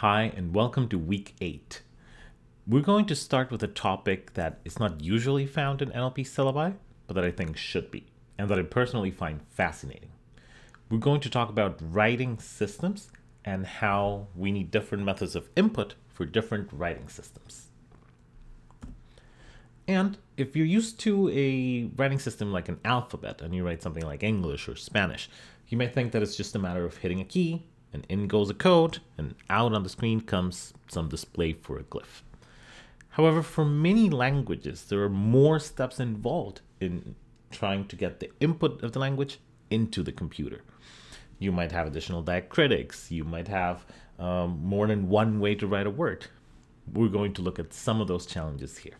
Hi, and welcome to week 8. We're going to start with a topic that is not usually found in NLP syllabi, but that I think should be, and that I personally find fascinating. We're going to talk about writing systems and how we need different methods of input for different writing systems. And if you're used to a writing system like an alphabet and you write something like English or Spanish, you may think that it's just a matter of hitting a key, and in goes a code, and out on the screen comes some display for a glyph. However, for many languages, there are more steps involved in trying to get the input of the language into the computer. You might have additional diacritics. You might have more than one way to write a word. We're going to look at some of those challenges here.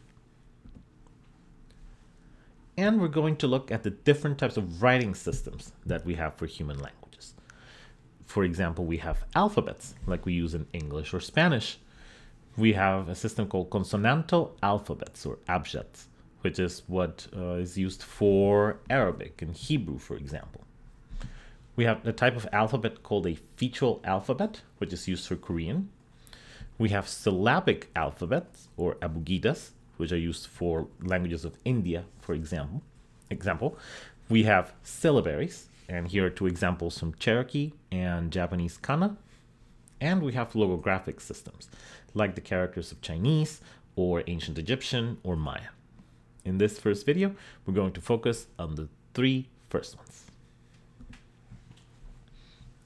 And we're going to look at the different types of writing systems that we have for human languages. For example, we have alphabets, like we use in English or Spanish. We have a system called consonantal alphabets, or abjads, which is what is used for Arabic and Hebrew, for example. We have a type of alphabet called a featual alphabet, which is used for Korean. We have syllabic alphabets, or abugidas, which are used for languages of India, for example. We have syllabaries. And here are two examples from Cherokee and Japanese kana. And we have logographic systems, like the characters of Chinese or ancient Egyptian or Maya. In this first video, we're going to focus on the three first ones.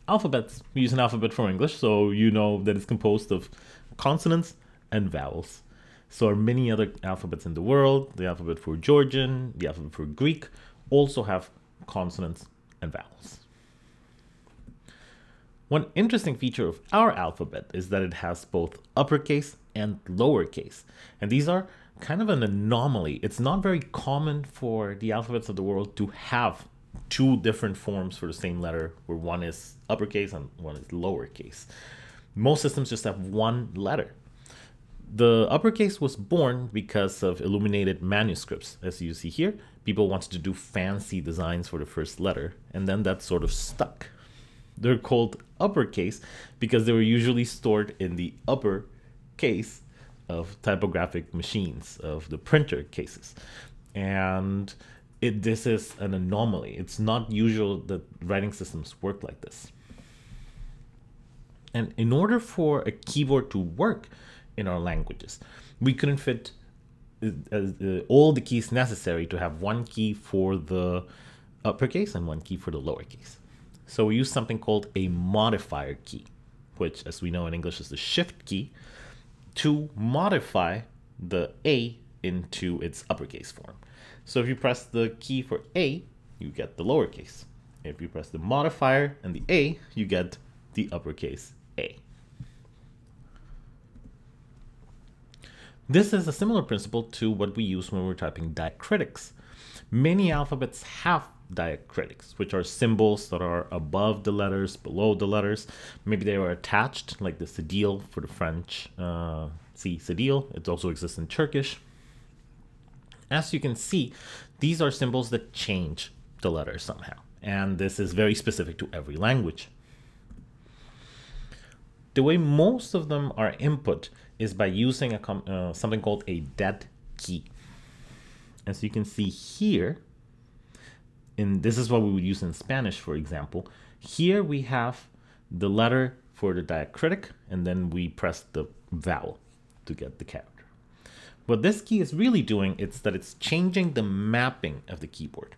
Alphabets. We use an alphabet for English, so you know that it's composed of consonants and vowels. So are many other alphabets in the world. The alphabet for Georgian, the alphabet for Greek, also have consonants and vowels. One interesting feature of our alphabet is that it has both uppercase and lowercase, and these are kind of an anomaly. It's not very common for the alphabets of the world to have two different forms for the same letter, where one is uppercase and one is lowercase. Most systems just have one letter. The uppercase was born because of illuminated manuscripts. As you see here, people wanted to do fancy designs for the first letter, and then that sort of stuck. They're called uppercase because they were usually stored in the upper case of typographic machines, of the printer cases. And this is an anomaly. It's not usual that writing systems work like this. And in order for a keyboard to work in our languages, we couldn't fit all the keys necessary to have one key for the uppercase and one key for the lowercase. So we use something called a modifier key, which, as we know in English, is the shift key, to modify the A into its uppercase form. So if you press the key for A, you get the lowercase. If you press the modifier and the A, you get the uppercase A. This is a similar principle to what we use when we're typing diacritics. Many alphabets have diacritics, which are symbols that are above the letters, below the letters. Maybe they are attached, like the cedille for the French. See, cedille. It also exists in Turkish. As you can see, these are symbols that change the letter somehow. And this is very specific to every language. The way most of them are input is by using something called a dead key. As you can see here, and this is what we would use in Spanish, for example. Here we have the letter for the diacritic, and then we press the vowel to get the character. What this key is really doing is that it's changing the mapping of the keyboard.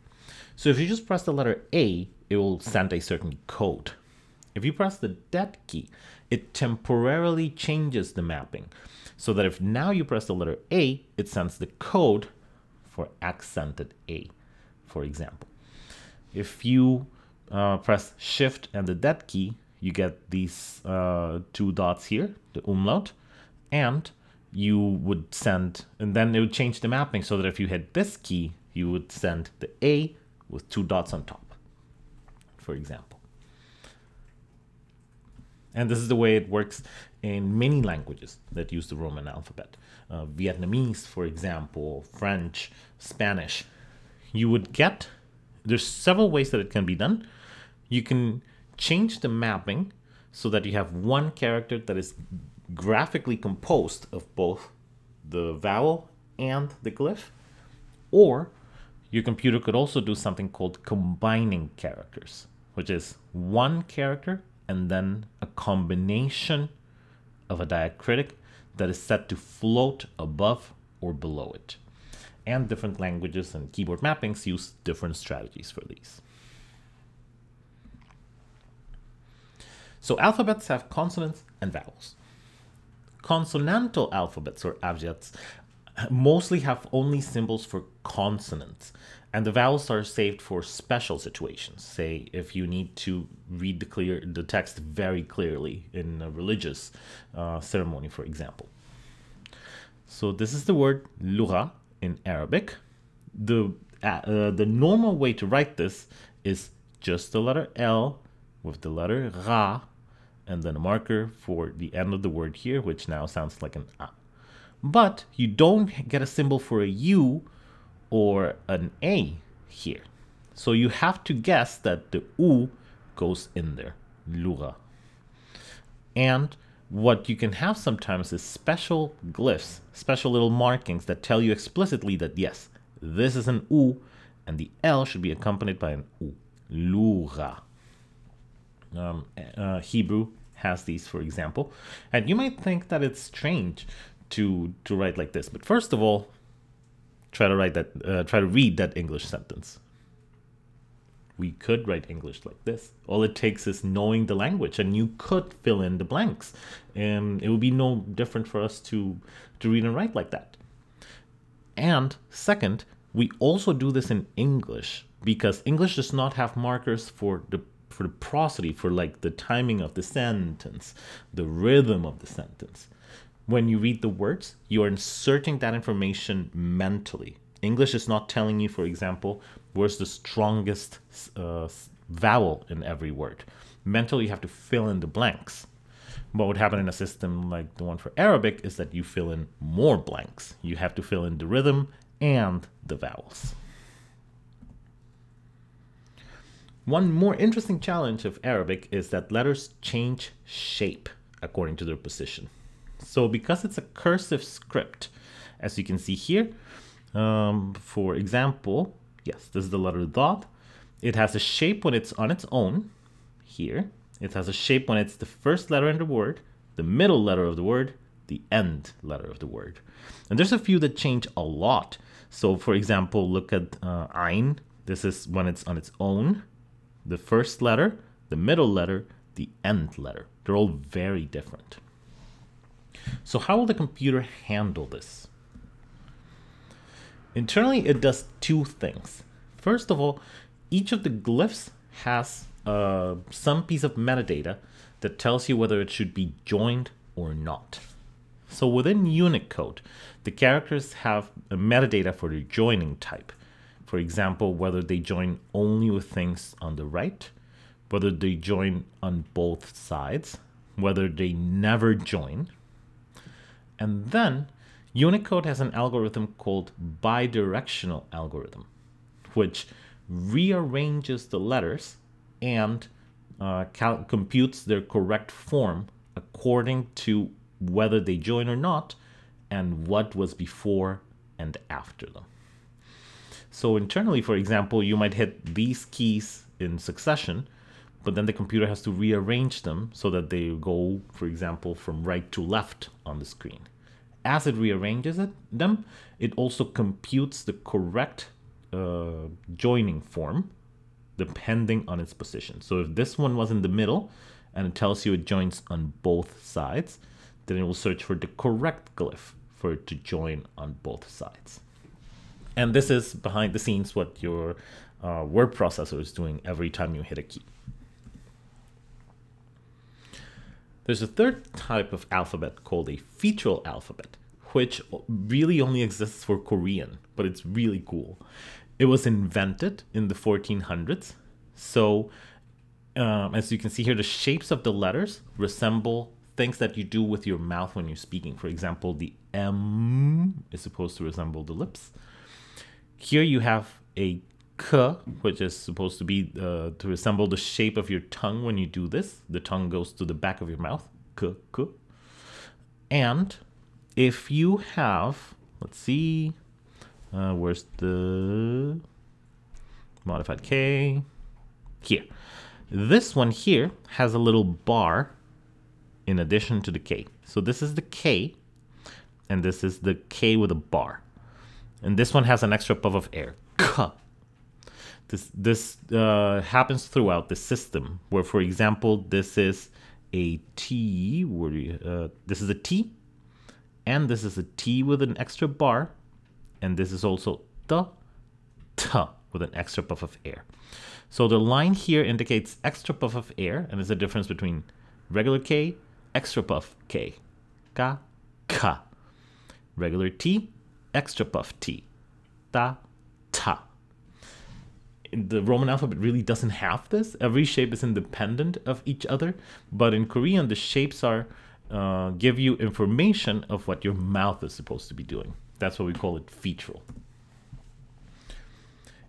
So if you just press the letter A, it will send a certain code. If you press the dead key, it temporarily changes the mapping, so that if now you press the letter A, it sends the code for accented A, for example. If you press shift and the dead key, you get these two dots here, the umlaut, and you would send, and then it would change the mapping so that if you hit this key, you would send the A with two dots on top, for example. And this is the way it works in many languages that use the Roman alphabet. Vietnamese, for example, French, Spanish. You would get, there's several ways that it can be done. You can change the mapping so that you have one character that is graphically composed of both the vowel and the glyph. Or your computer could also do something called combining characters, which is one character and then a combination of a diacritic that is set to float above or below it. And different languages and keyboard mappings use different strategies for these. So alphabets have consonants and vowels. Consonantal alphabets, or abjads, mostly have only symbols for consonants, and the vowels are saved for special situations. Say, if you need to read the text very clearly in a religious ceremony, for example. So this is the word lugha in Arabic. The normal way to write this is just the letter L with the letter Ra, and then a marker for the end of the word here, which now sounds like an A. But you don't get a symbol for a U or an A here. So you have to guess that the U goes in there, lugha. And what you can have sometimes is special glyphs, special little markings that tell you explicitly that, yes, this is an U, and the L should be accompanied by an U, lugha. Hebrew has these, for example. And you might think that it's strange to write like this, but first of all, try to read that English sentence. We could write English like this. All it takes is knowing the language, and you could fill in the blanks, and it would be no different for us to read and write like that. And second, we also do this in English because English does not have markers for the prosody, for like the timing of the sentence, the rhythm of the sentence. When you read the words, you are inserting that information mentally. English is not telling you, for example, where's the strongest vowel in every word. Mentally, you have to fill in the blanks. What would happen in a system like the one for Arabic is that you fill in more blanks. You have to fill in the rhythm and the vowels. One more interesting challenge of Arabic is that letters change shape according to their position. So because it's a cursive script, as you can see here, for example, yes, this is the letter dot. It has a shape when it's on its own here. It has a shape when it's the first letter in the word, the middle letter of the word, the end letter of the word. And there's a few that change a lot. So for example, look at ein. This is when it's on its own, the first letter, the middle letter, the end letter. They're all very different. So how will the computer handle this? Internally, it does two things. First of all, each of the glyphs has some piece of metadata that tells you whether it should be joined or not. So within Unicode, the characters have a metadata for their joining type. For example, whether they join only with things on the right, whether they join on both sides, whether they never join. And then Unicode has an algorithm called bidirectional algorithm, which rearranges the letters and computes their correct form according to whether they join or not and what was before and after them. So internally, for example, you might hit these keys in succession, but then the computer has to rearrange them so that they go, for example, from right to left on the screen. As it rearranges them, it also computes the correct joining form depending on its position. So if this one was in the middle and it tells you it joins on both sides, then it will search for the correct glyph for it to join on both sides. And this is behind the scenes what your word processor is doing every time you hit a key. There's a third type of alphabet called a featural alphabet, which really only exists for Korean, but it's really cool. It was invented in the 1400s. So as you can see here, the shapes of the letters resemble things that you do with your mouth when you're speaking. For example, the M is supposed to resemble the lips. Here you have a k, which is supposed to be to resemble the shape of your tongue when you do this. The tongue goes to the back of your mouth, k, k. And if you have, let's see, where's the modified k? Here. This one here has a little bar in addition to the k. So this is the k, and this is the k with a bar. And this one has an extra puff of air, k. This happens throughout the system, where, for example, this is a T, this is a T, and this is a T with an extra bar, and this is also the T with an extra puff of air. So the line here indicates extra puff of air, and there's a difference between regular K, extra puff K, ka, ka, regular T, extra puff T, ta, ta. The Roman alphabet really doesn't have this. Every shape is independent of each other, but in Korean, the shapes are give you information of what your mouth is supposed to be doing. That's why we call it featural.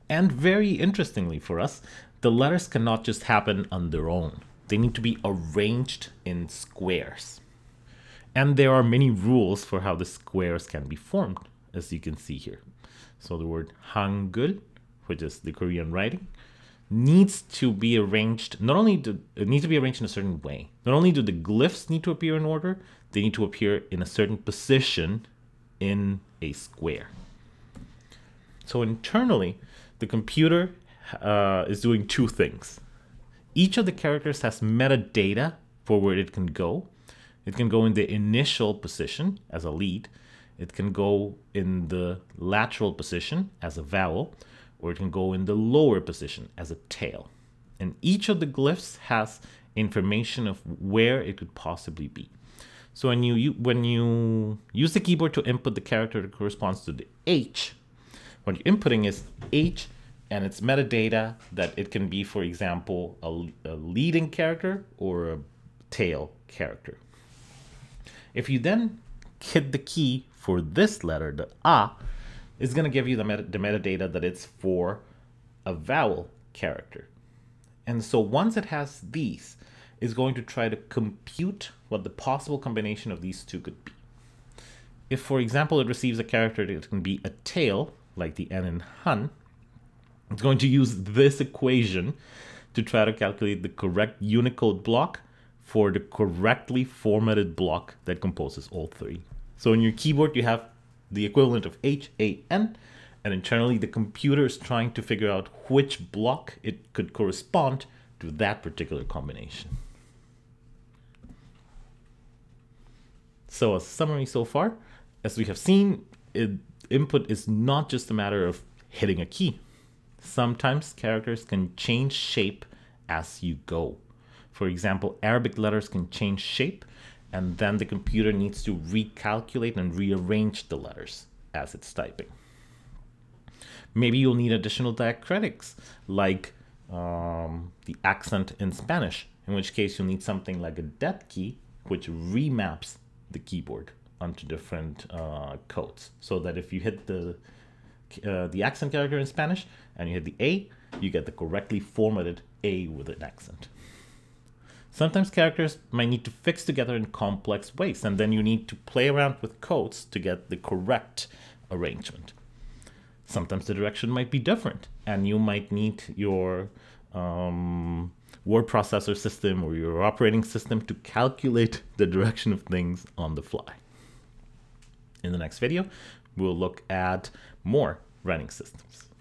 And very interestingly for us, the letters cannot just happen on their own. They need to be arranged in squares. And there are many rules for how the squares can be formed, as you can see here. So the word Hangul, which is the Korean writing, needs to be arranged, not only do it needs to be arranged in a certain way, not only do the glyphs need to appear in order, they need to appear in a certain position in a square. So internally, the computer is doing two things. Each of the characters has metadata for where it can go. It can go in the initial position as a lead, it can go in the lateral position as a vowel, or it can go in the lower position as a tail. And each of the glyphs has information of where it could possibly be. So when you use the keyboard to input the character that corresponds to the H, what you're inputting is H and its metadata, that it can be, for example, a leading character or a tail character. If you then hit the key for this letter, the A, it's going to give you the metadata that it's for a vowel character. And so once it has these, it's going to try to compute what the possible combination of these two could be. If, for example, it receives a character that can be a tail, like the N in Han, it's going to use this equation to try to calculate the correct Unicode block for the correctly formatted block that composes all three. So in your keyboard, you have the equivalent of H-A-N, and internally the computer is trying to figure out which block it could correspond to that particular combination. So as a summary so far, as we have seen, input is not just a matter of hitting a key. Sometimes characters can change shape as you go. For example, Arabic letters can change shape, and then the computer needs to recalculate and rearrange the letters as it's typing. Maybe you'll need additional diacritics, like the accent in Spanish, in which case you'll need something like a dead key, which remaps the keyboard onto different codes, so that if you hit the accent character in Spanish and you hit the A, you get the correctly formatted A with an accent. Sometimes characters might need to fix together in complex ways, and then you need to play around with codes to get the correct arrangement. Sometimes the direction might be different, and you might need your word processor system or your operating system to calculate the direction of things on the fly. In the next video, we'll look at more writing systems.